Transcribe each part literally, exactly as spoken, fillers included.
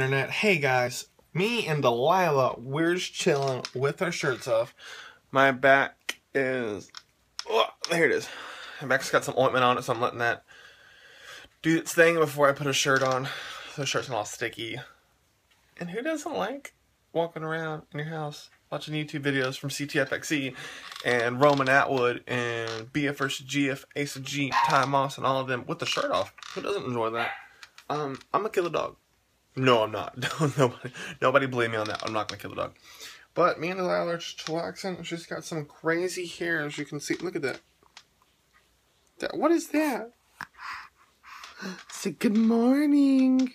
internet. Hey guys, me and Delilah, we're just chilling with our shirts off. My back is, oh, there it is. My back's got some ointment on it, so I'm letting that do its thing before I put a shirt on. So the shirt's not all sticky. And who doesn't like walking around in your house watching YouTube videos from C T F X C and Roman Atwood and B F first G F, Ace of G, Ty Moss, and all of them with the shirt off? Who doesn't enjoy that? Um, I'm gonna kill a dog. No, I'm not. nobody, nobody blame me on that. I'm not gonna kill a dog. But me and Delilah are just relaxing. She's got some crazy hair, as you can see. Look at that. that what is that? Say good morning.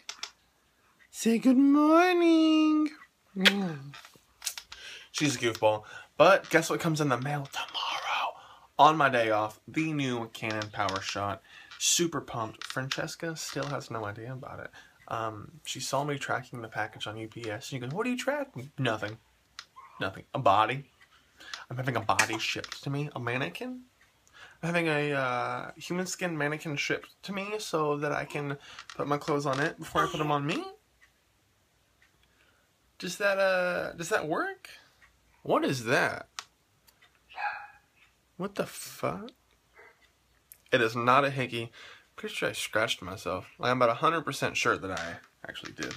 Say good morning. Mm. She's a goofball. But guess what comes in the mail tomorrow? On my day off, the new Canon Power Shot. Super pumped. Francesca still has no idea about it. Um, she saw me tracking the package on U P S. She goes, what are you tracking? Nothing. Nothing. A body. I'm having a body shipped to me. A mannequin. I'm having a uh, human skin mannequin shipped to me so that I can put my clothes on it before I put them on me. Does that, uh, does that work? What is that? What the fuck? It is not a hickey. Pretty sure I scratched myself. Like, I'm about one hundred percent sure that I actually did.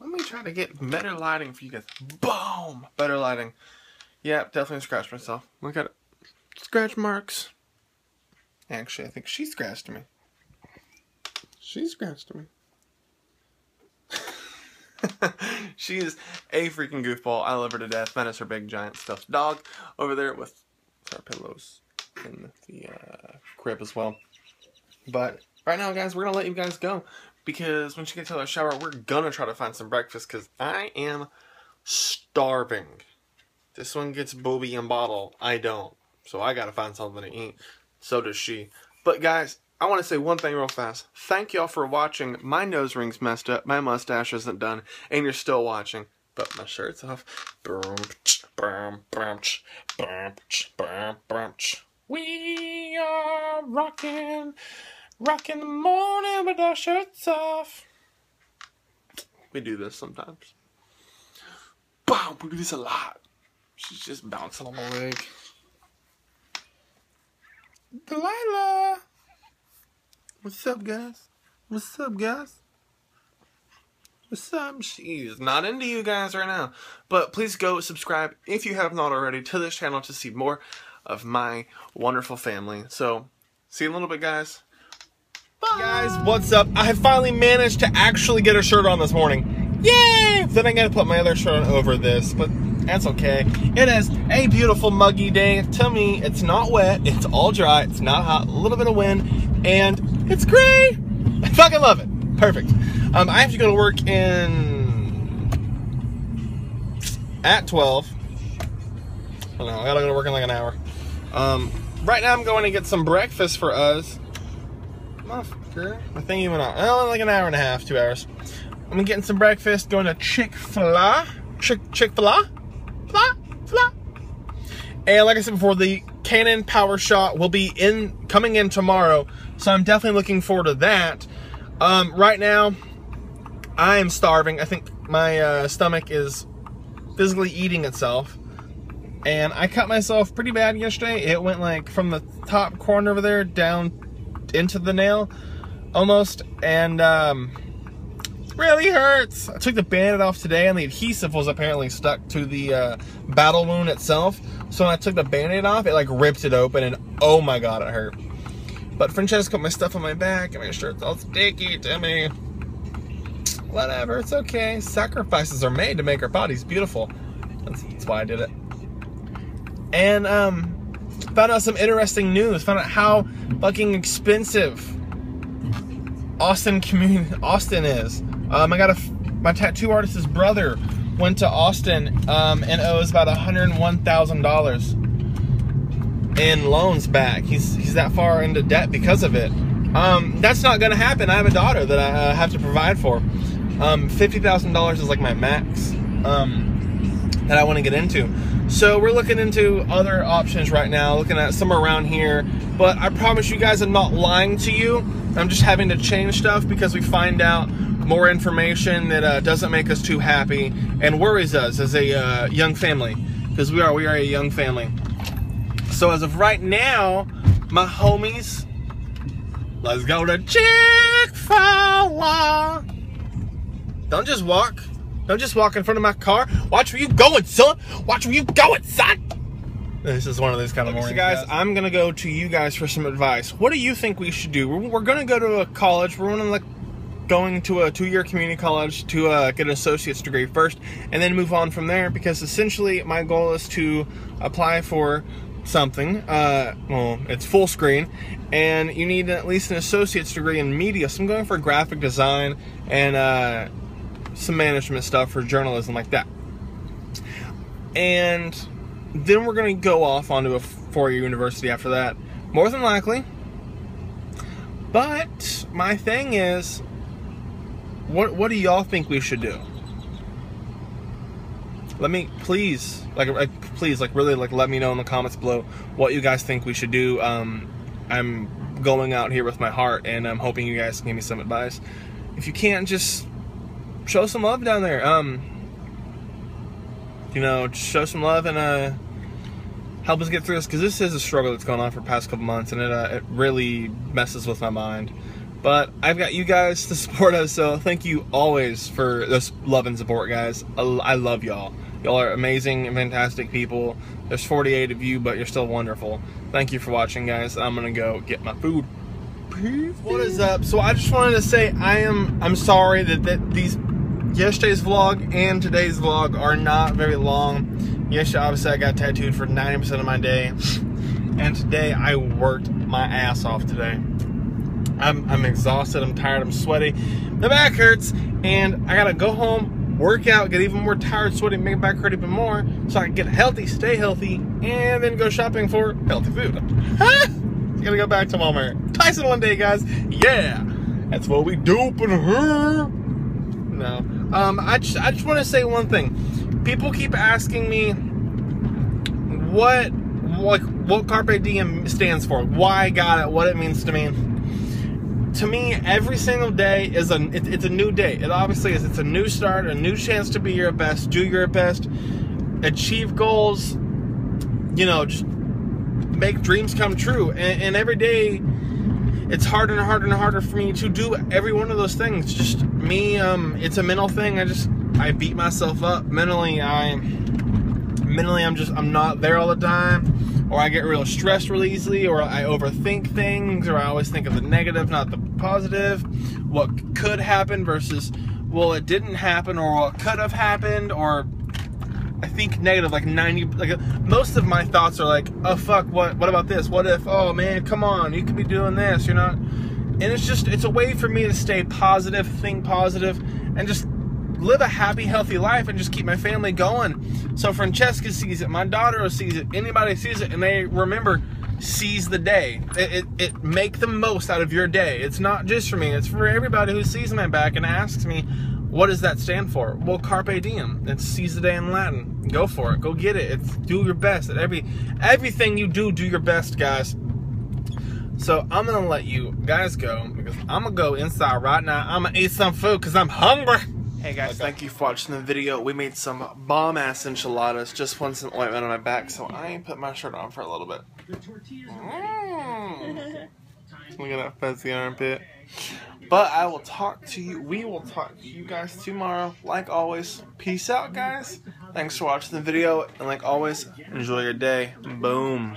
Let me try to get better lighting for you guys. Boom! Better lighting. Yeah, definitely scratched myself. Look at it. Scratch marks. Actually, I think she scratched me. She scratched me. She is a freaking goofball. I love her to death. That is her big giant stuffed dog over there with our pillows in the uh, crib as well. But right now, guys, we're going to let you guys go, because when she gets out of the shower, we're going to try to find some breakfast, because I am starving. This one gets Bobby and bottle. I don't. So I got to find something to eat. So does she. But guys, I want to say one thing real fast. Thank y'all for watching. My nose ring's messed up. My mustache isn't done. And you're still watching. But my shirt's off. We are rocking. Rocking the morning with our shirts off. We do this sometimes. Boom! We do this a lot. She's just bouncing on my leg. Delilah! What's up, guys? What's up, guys? What's up? She's not into you guys right now. But please go subscribe, if you have not already, to this channel to see more of my wonderful family. So, see you in a little bit, guys. Bye! Guys, what's up? I finally managed to actually get a shirt on this morning. Yay! Then I gotta put my other shirt on over this, but that's okay. It is a beautiful muggy day. To me, it's not wet. It's all dry. It's not hot. A little bit of wind. And it's gray. I fucking love it. Perfect. Um, I have to go to work in at twelve. I don't know. I gotta go to work in like an hour. Um, right now I'm going to get some breakfast for us. Motherfucker. My thingy went out. Oh, like an hour and a half, two hours. I'm getting some breakfast. Going to Chick-fil-A. Chick Chick-fil-A. Fla, fla. And like I said before, the Canon Power Shot will be in coming in tomorrow, so I'm definitely looking forward to that. Um, right now, I am starving. I think my uh, stomach is physically eating itself, and I cut myself pretty bad yesterday. It went like from the top corner over there down into the nail, almost, and um, really hurts. I took the bandit off today, and the adhesive was apparently stuck to the uh, battle wound itself. So when I took the bandit off, it like ripped it open, and oh my god, it hurt. But Francesca put my stuff on my back, and my shirt's all sticky to me. Whatever, it's okay. Sacrifices are made to make our bodies beautiful. That's, that's why I did it. And um, found out some interesting news. Found out how fucking expensive Austin community Austin is. Um, I got a, my tattoo artist's brother went to Austin um, and owes about one hundred one thousand dollars in loans back. He's he's that far into debt because of it. Um, that's not gonna happen. I have a daughter that I uh, have to provide for. Um, fifty thousand dollars is like my max um, that I want to get into. So we're looking into other options right now, looking at somewhere around here. But I promise you guys, I'm not lying to you. I'm just having to change stuff because we find out more information that uh, doesn't make us too happy and worries us as a uh, young family, because we are we are a young family. So as of right now, my homies, let's go to Chick-fil-A. Don't just walk. Don't just walk in front of my car. Watch where you going, son. Watch where you going, son. This is one of those kind of mornings, guys. I'm gonna go to you guys for some advice. What do you think we should do? We're, we're gonna go to a college. We're gonna like going to a two-year community college to uh, get an associate's degree first, and then move on from there. Because essentially, my goal is to apply for something. Uh, well, it's full screen, and you need at least an associate's degree in media. So I'm going for graphic design and uh, some management stuff for journalism, like that. And then we're going to go off onto a four-year university after that, more than likely. But my thing is, what what do y'all think we should do? Let me please, like, like please, like, really, like, let me know in the comments below what you guys think we should do. Um, I'm going out here with my heart, and I'm hoping you guys can give me some advice. If you can't, just show some love down there. Um. You know, show some love and uh, help us get through this, because this is a struggle that's gone on for the past couple months, and it, uh, it really messes with my mind. But I've got you guys to support us, so thank you always for this love and support, guys. I love y'all. Y'all are amazing and fantastic people. There's forty-eight of you, but you're still wonderful. Thank you for watching, guys. I'm gonna go get my food. Peace. What is up? So I just wanted to say I am. I'm sorry that that these. Yesterday's vlog and today's vlog are not very long. Yesterday, obviously, I got tattooed for ninety percent of my day. And today, I worked my ass off today. I'm, I'm exhausted. I'm tired. I'm sweaty. My back hurts. And I got to go home, work out, get even more tired, sweaty, make my back hurt even more. So I can get healthy, stay healthy, and then go shopping for healthy food. Huh? I'm going to go back to Walmart. Tyson one day, guys. Yeah. That's what we do. But her. No. Um, I just, I just want to say one thing. People keep asking me what, like, what Carpe Diem stands for, why I got it, what it means to me. To me, every single day is a, it, it's a new day. It obviously is. It's a new start, a new chance to be your best, do your best, achieve goals, you know, just make dreams come true. And, and every day, it's harder and harder and harder for me to do every one of those things. Just me, um, it's a mental thing. I just, I beat myself up mentally. I, mentally, I'm just, I'm not there all the time, or I get real stressed real easily, or I overthink things, or I always think of the negative, not the positive. What could happen versus, well, it didn't happen, or what could have happened, or I think negative, like ninety, like most of my thoughts are like, oh fuck, what, what about this? What if, oh man, come on, you could be doing this, you're not. And it's just, it's a way for me to stay positive, think positive, and just live a happy, healthy life and just keep my family going. So Francesca sees it, my daughter sees it, anybody sees it, and they remember, seize the day. It, it, it make the most out of your day. It's not just for me, it's for everybody who sees my back and asks me, what does that stand for? Well, Carpe Diem. It's seize the day in Latin. Go for it. Go get it. It's do your best. At every everything you do, do your best, guys. So I'm gonna let you guys go, because I'm gonna go inside right now. I'm gonna eat some food because I'm hungry. Hey guys, okay. Thank you for watching the video. We made some bomb ass enchiladas. Just want some ointment on my back, so I put my shirt on for a little bit. The tortillas mm. Look at that fuzzy armpit. But I will talk to you, we will talk to you guys tomorrow. Like always, peace out, guys. Thanks for watching the video, and like always, enjoy your day. Boom.